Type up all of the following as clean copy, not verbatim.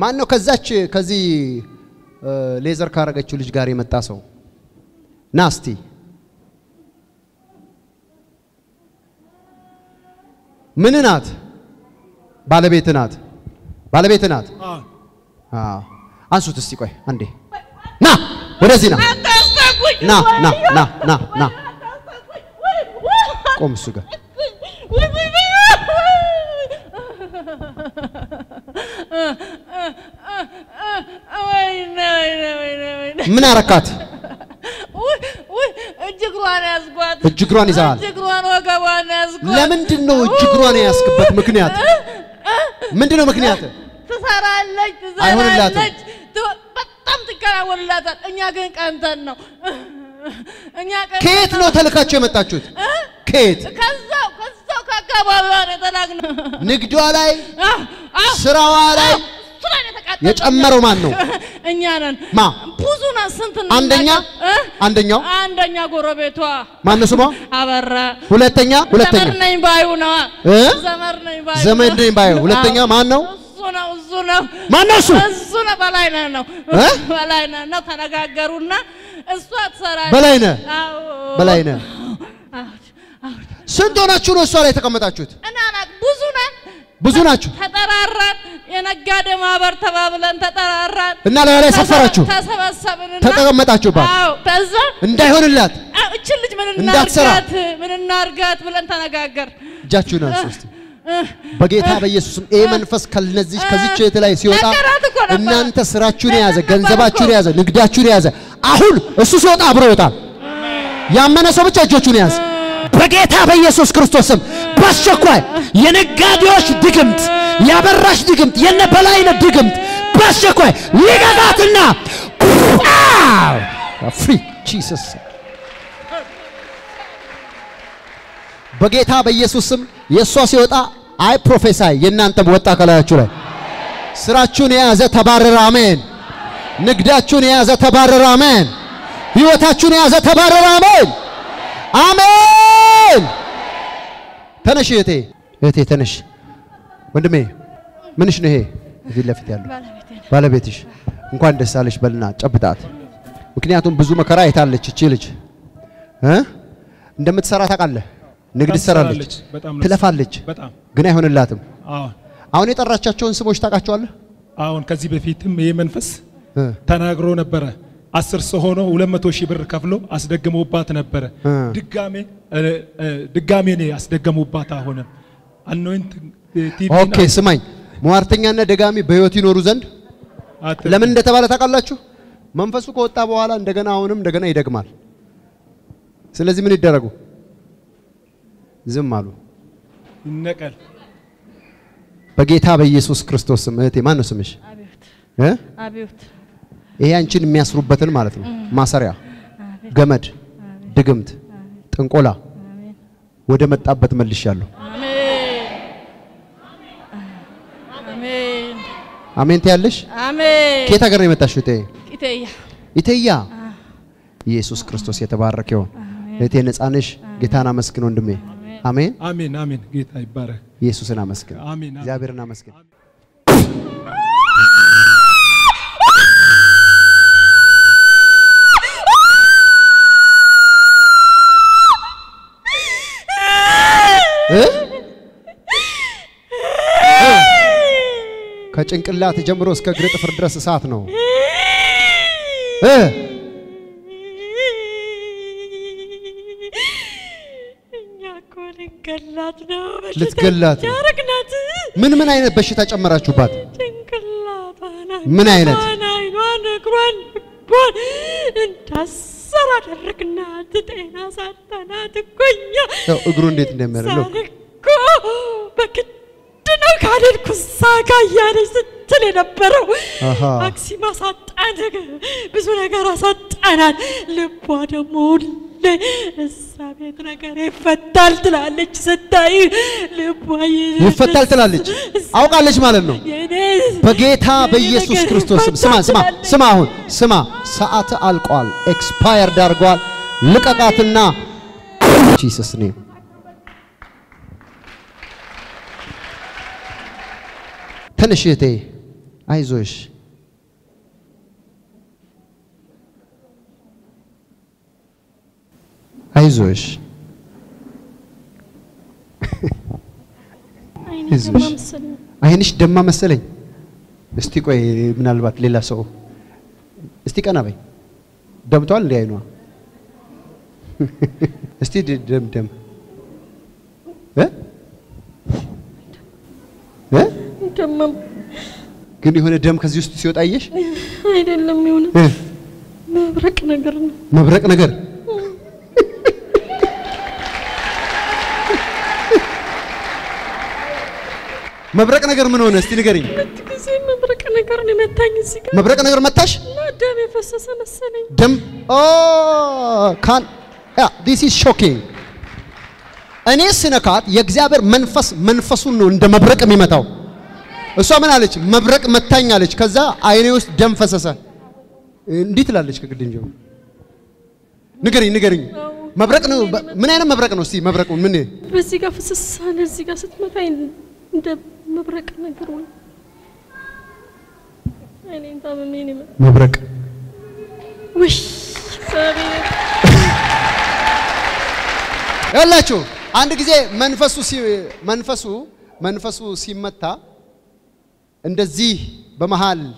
Mano Kazachi Kazi laser caragachulich Gary Mataso. Nasty. Mininat Balabetanat Balabetanat. Answer to Sikwe, Andy. Na! What is it? Na. Come, Sugar. Minarakat. Jigran is out. Lemon didn't know Jigran asked, but Macniat. Mendino Macniat. I wouldn't let it. But something I wouldn't let it. And Yagan can't know. Kate, not Halakachimatachu. Kate, Nigdualai, Sarawalai. Yet a Maromano and Yanan, Ma Puzuna Santan Andanya Gorobetua, Manasuma, Avara, Uletania, Uletan name by Una, Zamar name by Uletania Mano, Zuna, Manasu, Zuna Balina, Balina, not Hanaga Garuna, and Swatsara Balina. Sundona Churu Sore to come at you. And Buzuna. Buzunachu. Tatararrat, yana gade maabar tababulan tatararrat. Inna la yale safarachu. Tatararratachu ba. Aw, taza. Inday honillat. Aw, chilij min nargat bulan tanagagar. Jachu na susti. Bageta ba Yesusun. Amen fas kal nazish kaziche telai siota. Inna anta sirachu ne yaza, ganzabachu ne yaza, nigdachu ne yaza. Ahul, susota abrota. Yamana sobicha jachu ne yaza. Bageta ba Yesus Kristosum. Bashakwai, Yenegadios Diggant, Yabarash Diggant, Yenapalaina Diggant, Bashakwai, Ligadatana, free Jesus. Bageta by Yesusum, Yesosiota, I prophesy, Yenanta Botakalature, Srachunia Zatabara, Amen, Nigdachunia Zatabara, Amen, Yuatachunia Zatabara, Amen, Amen. Tanish yeti tanish. Wanda me? Manish nahe. Villa fitialu. Bala betish. Unkan desalish balna. Chapitat. Ukniyatum buzuma karai talle chichilij. Huh? Ndamet sarata kalle. Negdi saralij. Telefalij. Gnay hone latum. Aoni tarracha chon sebosh taka chon. Aon kazi befitim yemenfas. Tanagro nebera. Asr sohono ulema toshi ber kavlo asdegmo bat nebera. Digame. The Gamine as the Gamubata Honor. Anointing okay, Samai. Martingan the Gami Beotino Ruzand Lemon de Tavaracalachu Mamfasuko Tawala and Daganaunum Dagana Dagmar Selezimini Darago Zimalu Necker Bagetabe Jesus Christos Manusamish Abut Anchin Masru Battle Marathon Masaria Gamet Digamt. Angola, we demand abbat malishalu. Amen. Amen. Tiyalish. Amen. Kita ganay matashute. Itaya. Jesus Christos yatabarakyo. Netiyanes anish kita namaskin undumi. Amen. Amen. Kita ibarak. Jesus namaskin. Amen. Jabir namaskin. Kacengkelat jamros kagret ferdras saat no. Let's kelat. Mana ini bersihkan amara cubat. Mana ini? Sarat regnat tena satana tukunya. Oh, grundit ni merlu. Ko, baket tena kader kusaga yari setle na peru. Maksima satana ke, bismillah kara satana lepada mule. Sabi tena kare fatal teralik setai lepai. Fatal teralik. Awak teralik mana no? Bageta by Jesus Christos. Sama. Saat alcohol expired dargual. Look at that now. Jesus name. Tanishete. Aizush. Aizush. Ainish Dhamma Masalay. Stick away, Minalbat Lila so. Stick anaway. Damtol Leino. Still did them. Eh? Eh? Can you hear a dam? Cause you see what I wish? I don't know. Mavrak Nagar. Mabrakanagar Manona, still getting Mabrakanagar Matash? No, damn if I saw some sinning. Damn, oh, can't. Yeah, this is shocking. An Esinakat, Yexaber Manfasun, the Mabrakamimato. A Somanalic, Mabrak Matangalich, Kaza, I used Demfasasa. Little Alic, didn't you? Niggering. Mabrakano, Mana Mabrakano, see Mabrakon Mini. Vesiga for the sun and Zigas at my pain. The Mabrakanagar. I need a minimum. Mabrak. Wish. Elacho, and the Manfasu Simata and the Z Bamahal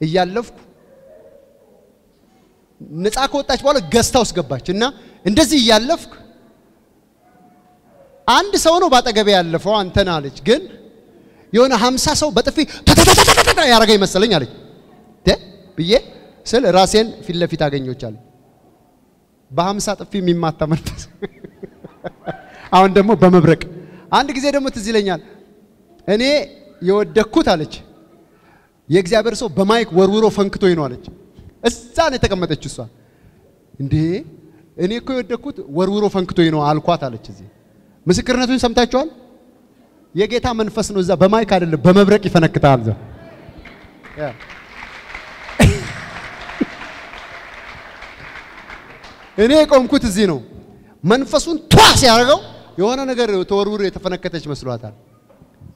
Yalov Netako touch what a guest house gabachina and does he yalov and the sound about a gabella for antenalage good. You know, Hamsaso, but a fee Aragay Masalinari. There be sell a Rassian Filafitagan Yuchal Baham sat a femi matamat. And the Mubamabrek and the Gizemotizilanian. And you're the Kutalage. Yexaber so Bamaik were Rurofuncto in knowledge. Asane ተቀመጠች እሷ እንዴ እኔ እኮ የወደኩት ወርውሮ ፈንክቶይ ነው አልኳት አለች እዚህ ምስክርነቱን ሰምታችኋል የጌታ መንፈስ ነው እዛ በማይክ አይደለም በመብረቅ ይፈነክታል ዘ እኔ ቆምኩት እዚህ ነው መንፈሱን ጧስ ያደርገው የሆነ ነገር ተወርውሮ የተፈነከተች መስሏታል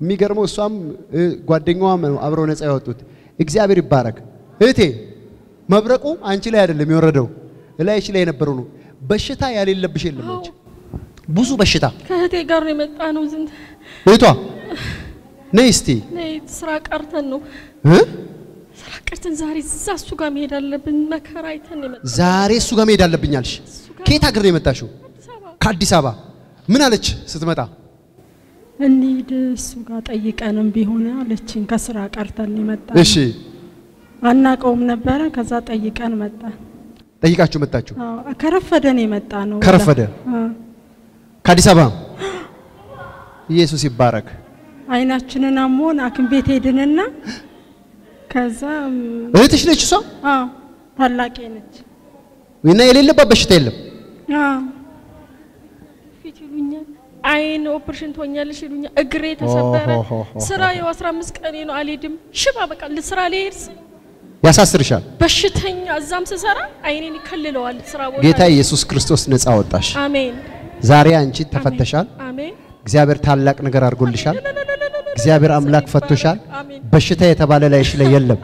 የሚገርመው እሷም ጓደኛዋም አብረው ነፃ ያወጡት እግዚአብሔር ይባረክ እቴ መብረቁ አንቺ ላይ አይደለም የሚወረደው እላይሽ ላይ የነበረው ነው በሽታ ያለልብሽ የለም እንጂ ብዙ በሽታ ከእቴ ጋር ነው የመጣ ነው ዝንት እቷ ነይስቲ ነይ ስራ ቀርተን ነው እ ስራ ቀርተን ዛሬ እዛሱ ጋር መሄድ አለብን መከራይተን ነው የመጣ ዛሬ እሱ ጋር መሄድ አለብኝ አልሽ ከየት አገር ነው የመጣሽው ከአዲስ አበባ ምን አለች ስትመጣ እንሂድ እሱ ጋር ጠይቀንም ቢሆን አለችኝ ከስራ ቀርተን ነው የመጣ እሺ አናቀውም ነበር ከዛ ጠይቀን መጣ ጠይቃችሁ መጣችሁ አዎ ከረፈደ ነው መጣ ነው ከረፈደ ከአዲስ አበባ ኢየሱስ ይባረክ አይናችንን አሞን አክም ቤት ሄድንና ከዛ እህትሽ ነች እሷ አዎ ታላቄ ነች ወይና የሌለበት በሽታ የለም አዎ ፊትሉኛል አይን ኦፕሬሽን ሆኛለሽ ይሉኛ እግሬ ተሰበረ ስራ የው 15 ቀን ነው አልሄድም ሽባ በቃ ለስራ ለይርስ ያሳስርሻል በሽተኛ እዛም ሰሰራ አይኔን ይከለለዋል ስራ ቦታ ጌታ ኢየሱስ ክርስቶስ ነፃ አወጣሽ አሜን ዛሬ አንቺ ተፈተሻል አሜን እግዚአብሔር ታላቅ ነገር አርጎልሻል እግዚአብሔር አምላክ ፈቶሻል በሽታ የተባለ ላይሽ ላይ የለም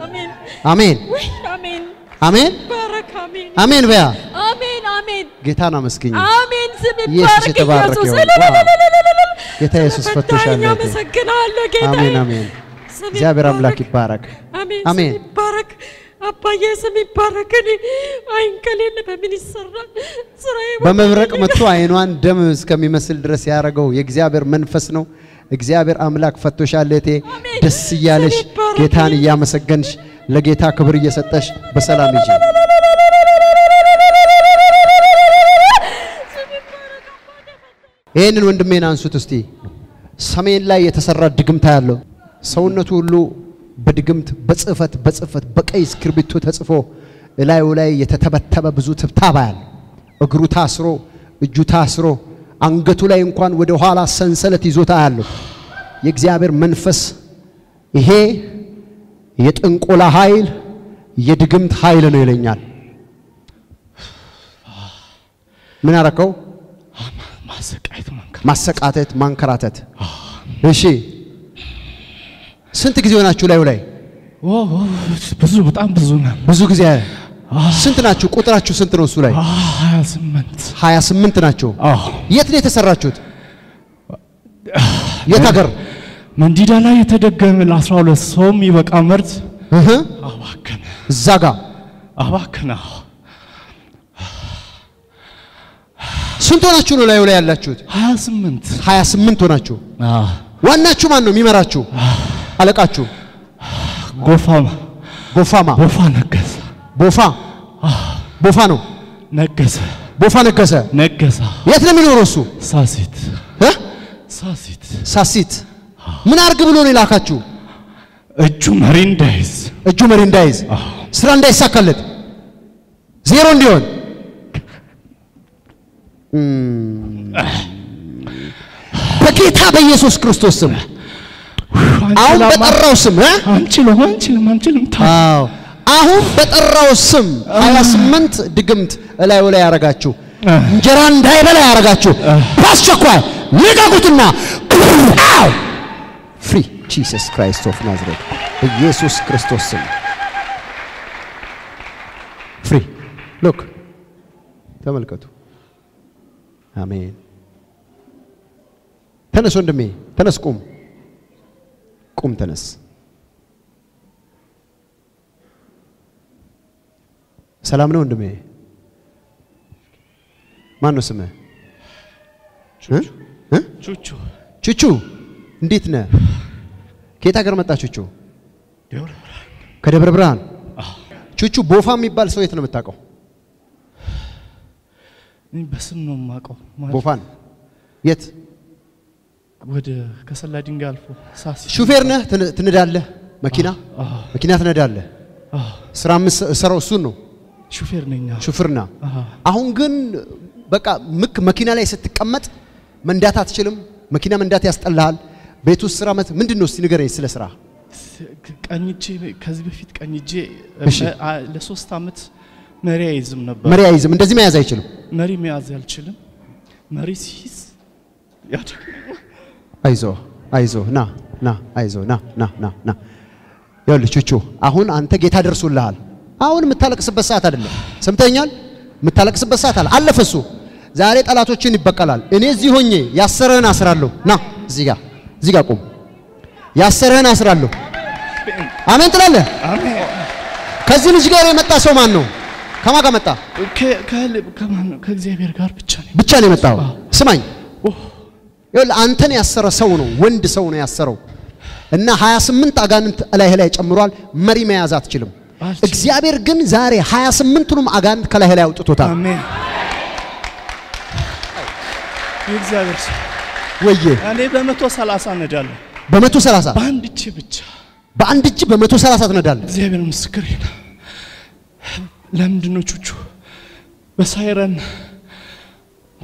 አሜን አሜን አሜን አሜን ባረክ አሜን አሜን በያ አሜን አሜን ጌታና መስኪኝ አሜን ዝም ይባረክ ኢየሱስ ጌታ ኢየሱስ ፈቶሻል አሜን አሜን እግዚአብሔር አምላክ ይባረክ አሜን ይባረክ አባዬ ስም ይባረክ አይን ከሌለ በምን ይሰራል ስራዬ በመብረቅ መጥቶ አይኗን ደም እስከሚመስል ድረስ ያረጋው የእግዚአብሔር መንፈስ ነው እግዚአብሔር አምላክ ፈቶሻል እቴ ደስ ይያለሽ ጌታን ያመሰግንሽ ለጌታ ክብር እየሰጠሽ በሰላም ይጂ እኔን ወንድሜን አንሱት እስቲ ሰሜን ላይ የተሰራ ድግምታ ያለው ሰውነቱ ሁሉ በድግምት በጽፈት በቀይ ስክሪፕቶ ተጽፎ ላይ ላይ የተተበተበ ብዙ ትብታባ ያለ እግሩ ታስሮ እጁ ታስሮ አንገቱ ላይ እንኳን ወደ ኋላ ሰንሰለት ይዞታ ያለ የእግዚአብሔር መንፈስ ይሄ የጥንቆላ ኃይል የድግምት ኃይል ነው ይለኛል ምን አረከው ማሰቃተት ማንከራተት እሺ ስንት ጊዜ ሆናችሁ ላይ ብዙ በጣም ብዙ ነው ብዙ ጊዜ ስንት ናችሁ ቁጥራችሁ ስንት ነው እሱ ላይ 28 ናቸው የት ነው የተሰራችሁት የታገር መንዲዳ ላይ የተደገመ ለ12 ሶም ይበቃ ምርት አባከና ዛጋ አባከና ስንት ናችሁ ነው ላይ ያላችሁት 28 ናችሁ ዋናችሁ ማን ነው የሚመራችሁ አለቃችሁ Gofama. Gofama. Bofa Nagasa. Bofa. Bofa no. Nagasa. Bofa Nagasa. Nagasa. Yet no minu rosu. Sasit. Sasit. Sasit. Munarge buloni lakachu. Ejumarindais. Ejumarindais. Srandai sakalet. Zero ndion. Pakita be Jesus Christus. Aum betarrausum, eh? Anchilum. Wow. Aum betarrausum. Ayasment digemt elay aragachu. Njeran day belay aragachu. Paschakwai. Ligagutuna. Ow. Free Jesus Christ of Nazareth. Jesus Christos. Free. Look. Tamalkatu. Amen. Tanas ondemi. Tanas kum. قم تنس سلام نون دمي ما نسمه ها چوچو انديتنا كيتا غير متا چوچو كدبر بران چوچو بوفا ميبال سويت نو متاقو ني بسم نو ماقو بوفان يت ወደ ከሰላ ድንጋልፎ ሳሲ ሹፌር ነህ ትነዳለህ መኪና ትነዳለህ ስራ መስራው ሱን ነው ሹፌርና አሁን ግን በቃ መኪና ላይ ስትቀመጥ መንዳት አትችልም መኪና መንዳት ያስጠላል ቤቱ ስራ መት ምንድነው እስቲ ንገረኝ ስለ ስራ ቀንጄ ከዚህ በፊት ቀንጄ ለ3 አመት መሪያይዝም ነበር መሪያይዝም እንደዚህ መያዝ አይችልም መሪ መያዝ አልችልም መሪ ሲስ ያታ አይዞ ና አይዞ ና ያለው ቹቹ አሁን አንተ ጌታ ደርሶልሃል አሁን መታለቅስበት ሰዓት አይደለም ሰምተኛል መታለቅስበት ሰዓት አለፈሱ ዛሬ ጣላቶችን ይበቀላል እኔ እዚህ ሆኜ ያሰረህን አስራለሁ ና እዚህ ጋር ቆም ያሰረህን አስራለሁ አሜን ትላለህ አሜን ከዚህ ልጅ ጋር የመጣ ሰው ማን ነው ከማን ጋር መጣ ከማን ነው ከእግዚአብሔር ጋር ብቻ ነው የመጣው ስማኝ ይል አንተን ያሰረ ሰው ነው ወንድ ሰው ነው ያሰረው እና 28 አጋንንት ላይ ጨምሯል መሪ መያዝ አትችልም እግዚአብሔር ግን ዛሬ 28ቱንም አጋንንት ላይ አውጥቶታል አሜን እግዚአብሔር ወዬ እኔ በ130 ነዳለሁ በ130 በአንድ እጅ በ130 ነዳለሁ እግዚአብሔር ምስክር ነው ለምንድነው ቹቹ በሳይረን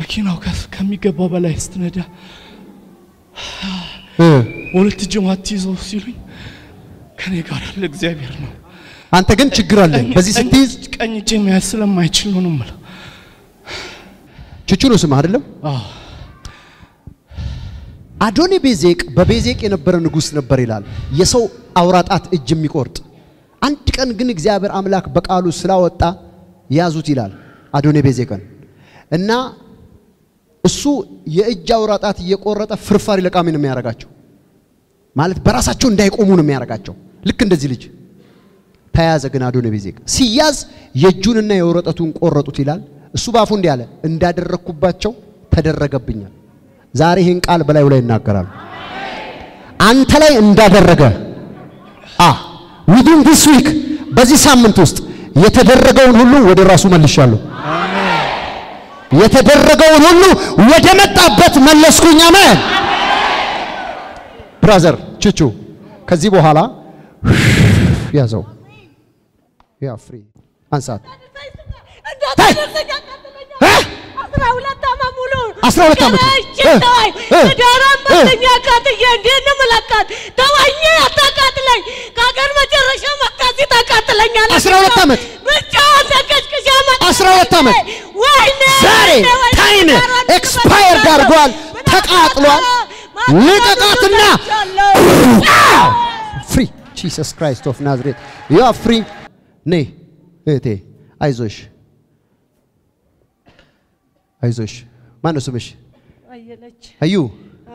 መኪናው ከሚገባው በላይ ስትነዳ ወለት ጅማት ይዞ ሲሉኝ ከኔ ጋር ያለ እግዚአብሔር ነው አንተ ግን ችግር አለ በዚህ ስትይዝ ቀኝ እጄም ያስለማይችል ነው ማለት ቹቹሎስ ማደለም አዶኒ ቤዜቅ በቤዜቅ የነበረ ንጉስ ነበር ይላል የሰው አውራጣት እጅ የሚቆርጥ አንድ ቀን ግን እግዚአብሔር አምላክ በቃሉ ስላወጣ ያዙት ይላል አዶኒ ቤዜቅን እና እሱ የእጃው ራጣት እየቆረጠ ፍርፋሪ ለቃሚን የሚያረጋቸው ማለት በራሳቸው እንዳይቆሙ ነው የሚያረጋቸው ልክ እንደዚህ ልጅ ተያዘ ግን አዶነ ቤዜቅ ሲያዝ የጁንና የወረጠቱን ቆረጡት ይላል እሱ ባፉ እንዲያለ እንዳደረኩባቸው ተደረገብኛል ዛሬ ይሄን ቃል በላዩ ላይ እናገራለሁ አንተ ላይ እንዳደረገ within this week በዚህ ሳምንት ውስጥ የተደረገውን ሁሉ ወደ ራሱ መልሻለሁ የተደረገው ሁሉ ወደ መጣበት መለስኩኝ አሜን ብራዘር ቹቹ ከዚህ በኋላ ያዘው ያ ፍሪ አንሳት አስራ ሁለት አመት እቺታይ ተዳራም በእኛ ካትየ እንደነ መላካት ተዋኘ አታቃጥለኝ ካገር መጨረሻ መካዚ ታቃጥለኛል 12 አመት ብቻ ተከስከሽ አመት 12 አመት ወይኔ ዛሬ ታይም ኤክስፓየር ዳርጓል ተቃጥሏል ለቃጥና ፍሪ Jesus Christ of Nazareth. You are free. Nay, ete, aizosh. Aizosh. Manosumish. Ayu.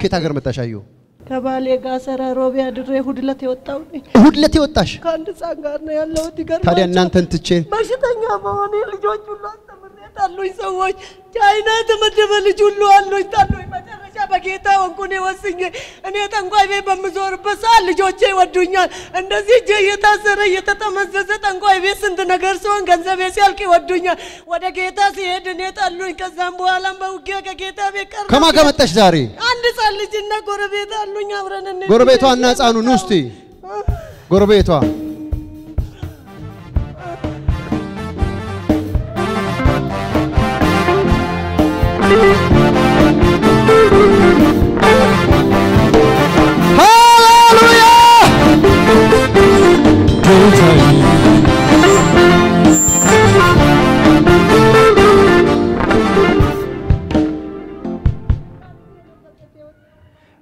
Kitagar matash ayu. Kabale gasara robia dure hudlati ottauni. Hudlati ottash. Kandi sangar ne Allah tigar. Thadi annanten tiche. Bashitanya bawani lijonjulat tamarne talui sawoj. China tamarne jullu alui talui matarasha bageta onkune wasinge. Ane tangoi be bamzor basal lijoche wadunya. Andasi jayeta sara yeta tamazza tangoi be sindanagar soang ganza be salki wadunya. Wadageta si edne talui kazambu alamba ukia kageta be kar. Kama kama tashdari. Andi sali jinna korabeta. Gorbeto annas anu nusti. Gorbeto. Hallelujah.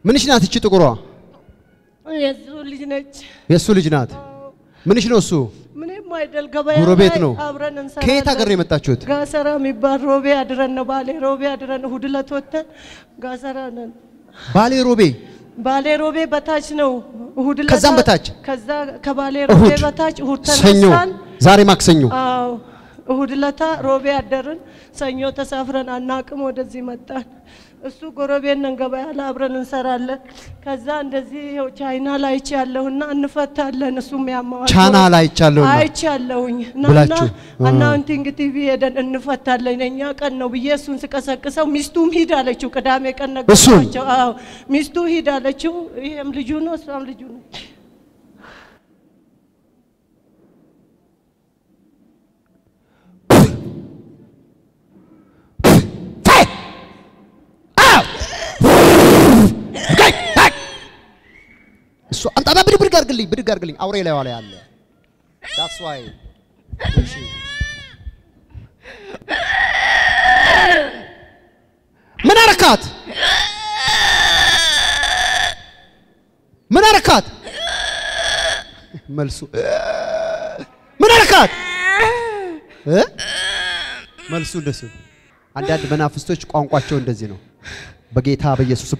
Manishna tichi to kora. Yesu lijnat. Manishno su. Gurubetno. Keita garri matachut. Gasara mi bar robe adran na bale robe adran hudla thotta. Gasara nan. Bale robe. Bale robe batach no hudla. Kazam batach. Kazda kabale robe batach hudtan. Senyo. Zari mak senyo. Hudla tha robe adran senyo ta safran anak modazimatan. Usu gorobian nangabaya labran nsaralla. Kazan dazi China lai challo na anfatalla nsumya ma. China lai challo. Lai challo ni. Bulachu. Anna antingi TV edan anfatalla ni nya kan no Yesu sekasa kasa mistu hida lechu kadame kan na. Usu. Mistu hida lechu amlijuno samlijuno. So anta ba bir gargling aurele wala yalle. That's why. Manarakat. Manarakat. Malsu. Manarakat. Eh? Malsu desu. Andad benafistoch qanqwacho endezi no. Begeta be Yesus.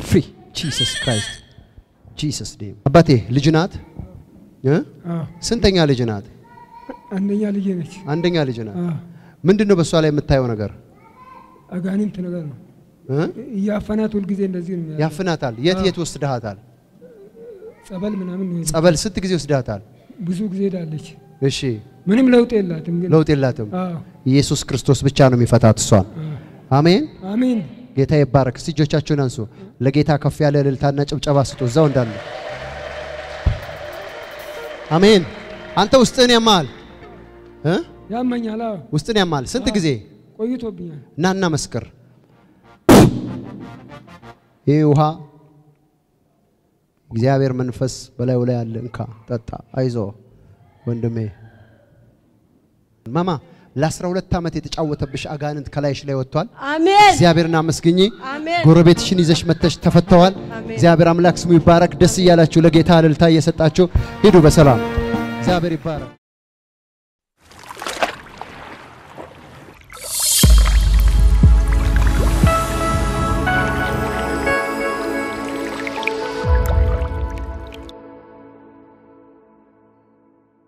Free Jesus Christ. Jesus name. Abate, lijunat? Yeah? Sentenya lijunat? Andenya lijunat. Andenya lijunat. Mendino baswale metayo nagar. Aganim tenagar. Ya fanatul gizen dazin. Ya fanatal. Yet was dahatal. Sabal menamin. Sabal sent gizen was dahatal. Buzu gizen dalich. Ishi. Menim lautelatum. Lautelatum. Jesus Christos bichano mi fatat swan. Amen. Amen. Geta yebarak sijochachun ansu legeta kaf yale liltanna cibcaba sito zaw ndalle amen anta ustin yamal eh yamanyala ustin yamal sent gize koyitobinya nanna maskar yuha እግዚአብሔር መንፈስ በላይ ወላይ ያለ እንካ ታታ አይዞ ወንድሜ ማማ ለ12 አመት የተጫወተብሽ አጋንንት ከላይሽ ላይ ወጥቷል አሜን እግዚአብሔርን አመስግኚ ጎረቤትሽን ይዘሽ መተሽ ተፈተዋል እግዚአብሔር አምላክ ስሙ ይባረክ ደስ ይላችሁ ለጌታ አልልታ እየሰጣችሁ ሂዱ በሰላም እግዚአብሔር ይባረክ